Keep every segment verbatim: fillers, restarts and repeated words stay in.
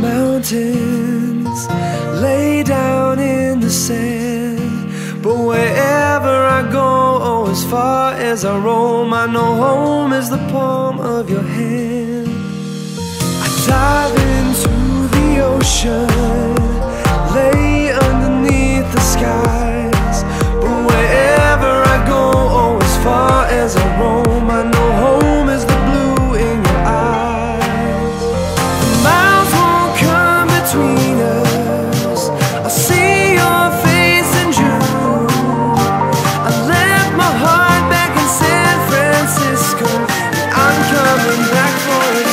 mountains, lay down in the sand. But wherever I go, oh, as far as I roam, I know home is the palm of your hand. I dive into the ocean, lay underneath the skies. But wherever I go, oh, as far as I roam, I know home is the blue in your eyes. The miles won't come between us, I see your face in June. I left my heart back in San Francisco, and I'm coming back for it.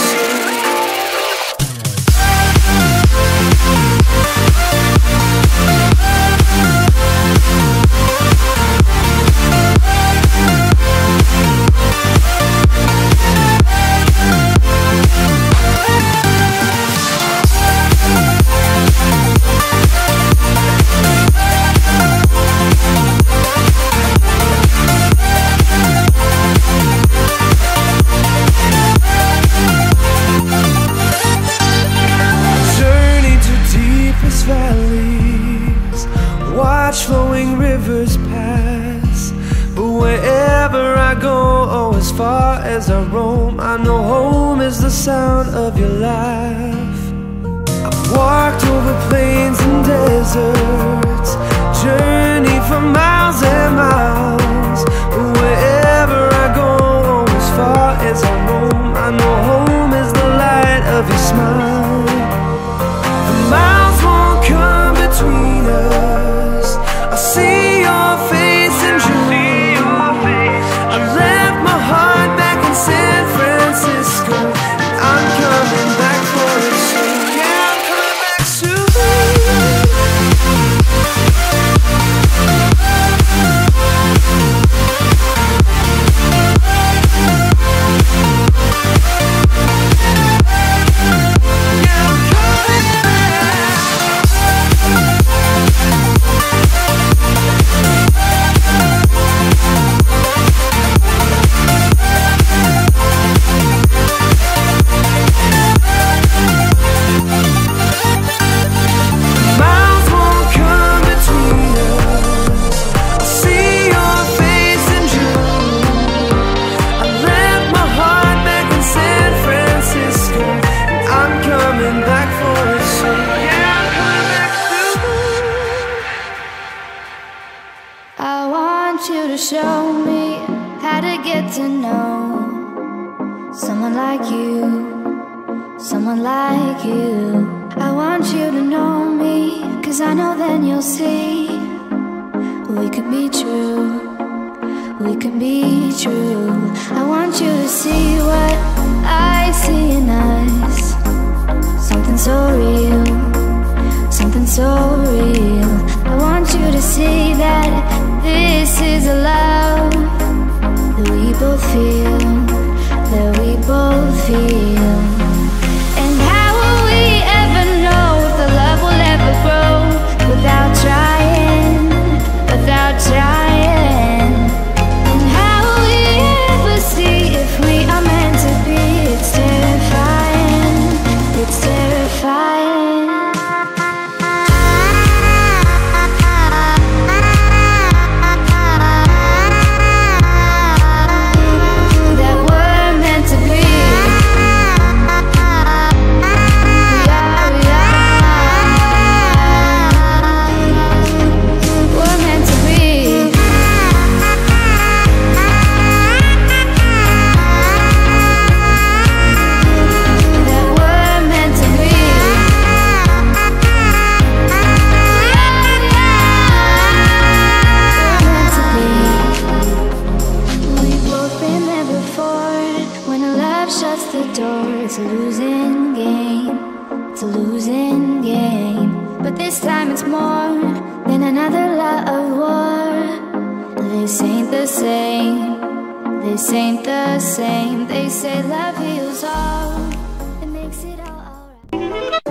Flowing rivers pass, but wherever I go, oh, as far as I roam, I know home is the sound of your laugh. I've walked over plains and deserts, journeyed for miles and miles, but wherever I go, oh, as far as I roam, I know home is the light of your smile. The miles won't come between us, I see your face in June. I left my heart back in San Francisco, and I'm coming back for it soon. Yeah, I'm coming back soon. Yeah, I'm coming back. Show me how to get to know someone like you, someone like you. I want you to know me, cause I know then you'll see we could be true, we could be true. I want you to see what I see in us, something so real, something so real. I want you to see that this is a love that we both feel, that we both feel. And how will we ever know if the love will ever grow without trying, without trying? And how will we ever see if we are meant to be? It's terrifying, it's terrifying. They say love heals all, it makes it all alright.